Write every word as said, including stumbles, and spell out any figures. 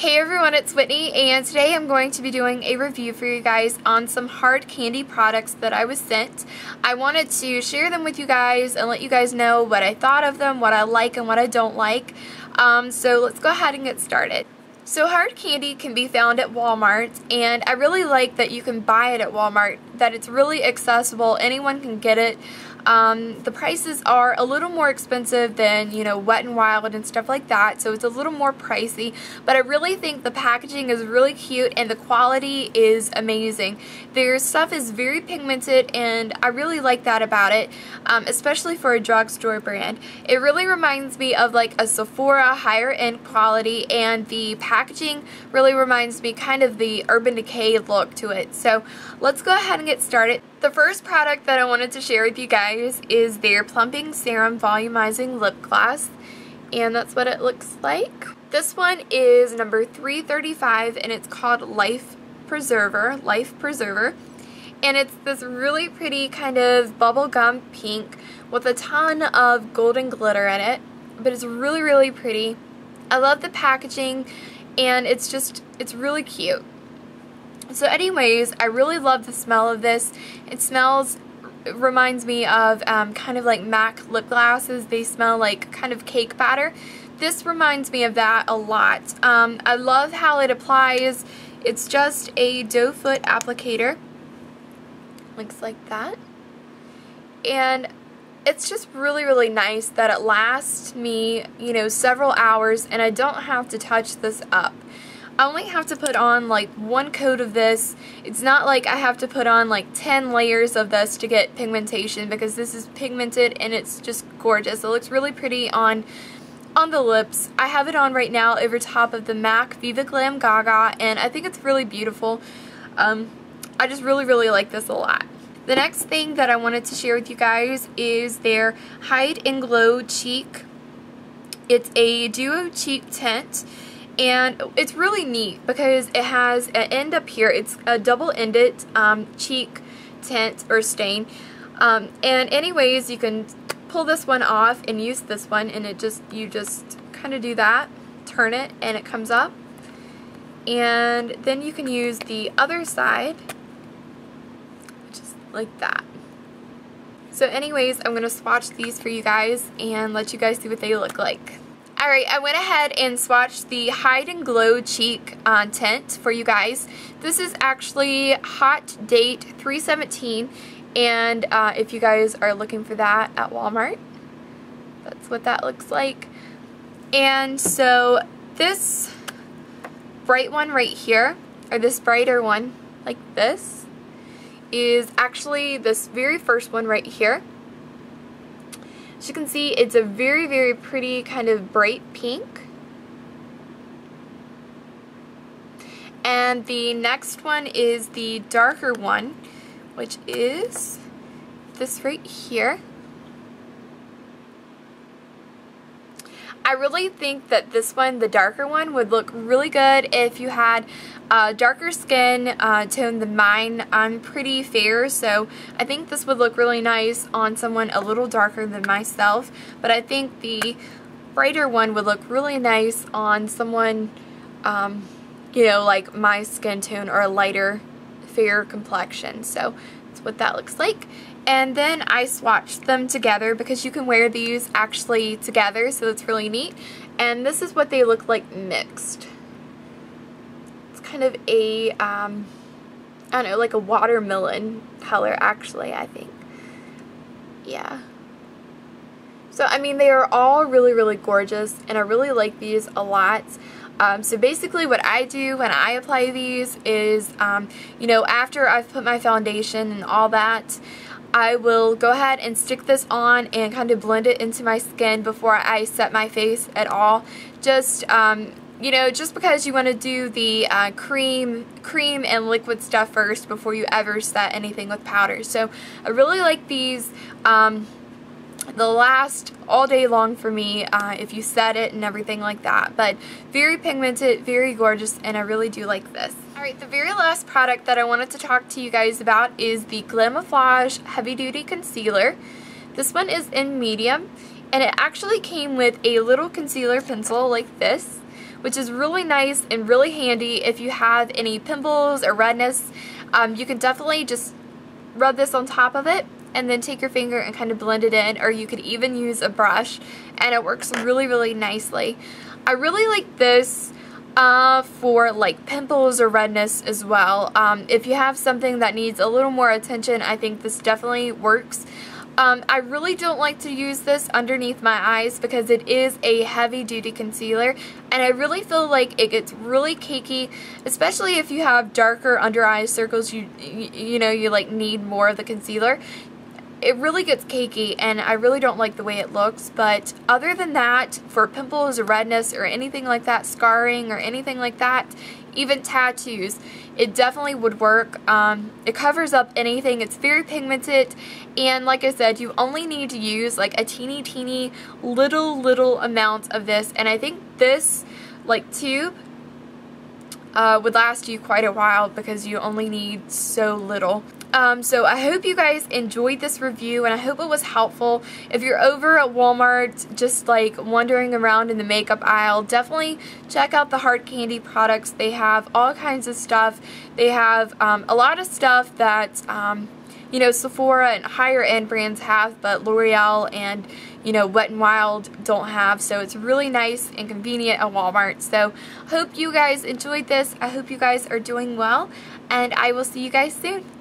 Hey everyone, it's Whitney, and today I'm going to be doing a review for you guys on some Hard Candy products that I was sent. I wanted to share them with you guys and let you guys know what I thought of them, what I like and what I don't like. Um, so let's go ahead and get started. So Hard Candy can be found at Walmart, and I really like that you can buy it at Walmart, that it's really accessible, anyone can get it. Um, the prices are a little more expensive than, you know, Wet n Wild and stuff like that, so it's a little more pricey, but I really think the packaging is really cute and the quality is amazing. Their stuff is very pigmented, and I really like that about it, um, especially for a drugstore brand. It really reminds me of like a Sephora higher end quality, and the packaging really reminds me kind of the Urban Decay look to it. So let's go ahead and get started. The first product that I wanted to share with you guys is their Plumping Serum Volumizing Lip Gloss, and that's what it looks like. This one is number three thirty-five, and it's called Life Preserver, Life Preserver, and it's this really pretty kind of bubblegum pink with a ton of golden glitter in it, but it's really, really pretty. I love the packaging, and it's just, it's really cute. So anyways, I really love the smell of this. It smells, it reminds me of um, kind of like MAC lip glosses. They smell like kind of cake batter. This reminds me of that a lot. Um, I love how it applies. It's just a doe foot applicator. Looks like that. And it's just really, really nice that it lasts me, you know, several hours, and I don't have to touch this up. I only have to put on like one coat of this. It's not like I have to put on like ten layers of this to get pigmentation, because this is pigmented and it's just gorgeous. It looks really pretty on on the lips. I have it on right now over top of the MAC Viva Glam Gaga, and I think it's really beautiful. Um, I just really, really like this a lot. The next thing that I wanted to share with you guys is their Hide and Glow Cheek. It's a duo cheek tint. And it's really neat because it has an end up here. It's a double-ended um, cheek tint or stain. Um, and anyways, you can pull this one off and use this one, and it just, you just kind of do that, turn it, and it comes up. And then you can use the other side, just like that. So anyways, I'm going to swatch these for you guys and let you guys see what they look like. Alright, I went ahead and swatched the Hide and Glow Cheek uh, Tint for you guys. This is actually Hot Date three seventeen, and uh, if you guys are looking for that at Walmart, that's what that looks like. And so this bright one right here, or this brighter one like this, is actually this very first one right here. As you can see, it's a very, very pretty kind of bright pink. And the next one is the darker one, which is this right here. I really think that this one, the darker one, would look really good if you had uh, darker skin uh, tone than mine. I'm pretty fair, so I think this would look really nice on someone a little darker than myself. But I think the brighter one would look really nice on someone, um, you know, like my skin tone or a lighter, fair complexion. So that's what that looks like. And then I swatched them together because you can wear these actually together, so that's really neat. And this is what they look like mixed. It's kind of a, um, I don't know, like a watermelon color actually, I think. Yeah. So, I mean, they are all really, really gorgeous, and I really like these a lot. Um, so basically what I do when I apply these is, um, you know, after I've put my foundation and all that, I will go ahead and stick this on and kind of blend it into my skin before I set my face at all. Just, um, you know, just because you want to do the uh, cream cream and liquid stuff first before you ever set anything with powder. So I really like these. Um, they'll last all day long for me uh, if you set it and everything like that. But very pigmented, very gorgeous, and I really do like this. Alright, the very last product that I wanted to talk to you guys about is the Glamoflauge Heavy Duty Concealer. This one is in medium, and it actually came with a little concealer pencil like this, which is really nice and really handy if you have any pimples or redness. Um, you can definitely just rub this on top of it and then take your finger and kind of blend it in, or you could even use a brush, and it works really, really nicely. I really like this uh, for like pimples or redness as well. Um, if you have something that needs a little more attention, I think this definitely works. Um, I really don't like to use this underneath my eyes because it is a heavy duty concealer, and I really feel like it gets really cakey, especially if you have darker under eye circles. You, you, you know, you like need more of the concealer. It really gets cakey, and I really don't like the way it looks. But other than that, for pimples or redness or anything like that, scarring or anything like that, even tattoos, it definitely would work. Um, it covers up anything. It's very pigmented, and like I said, you only need to use like a teeny teeny little little amount of this, and I think this like tube uh, would last you quite a while because you only need so little. Um, so I hope you guys enjoyed this review, and I hope it was helpful. If you're over at Walmart just like wandering around in the makeup aisle, definitely check out the Hard Candy products. They have all kinds of stuff. They have um, a lot of stuff that um, you know, Sephora and higher end brands have, but L'Oreal and you know, Wet n Wild don't have, so it's really nice and convenient at Walmart. So I hope you guys enjoyed this. I hope you guys are doing well, and I will see you guys soon.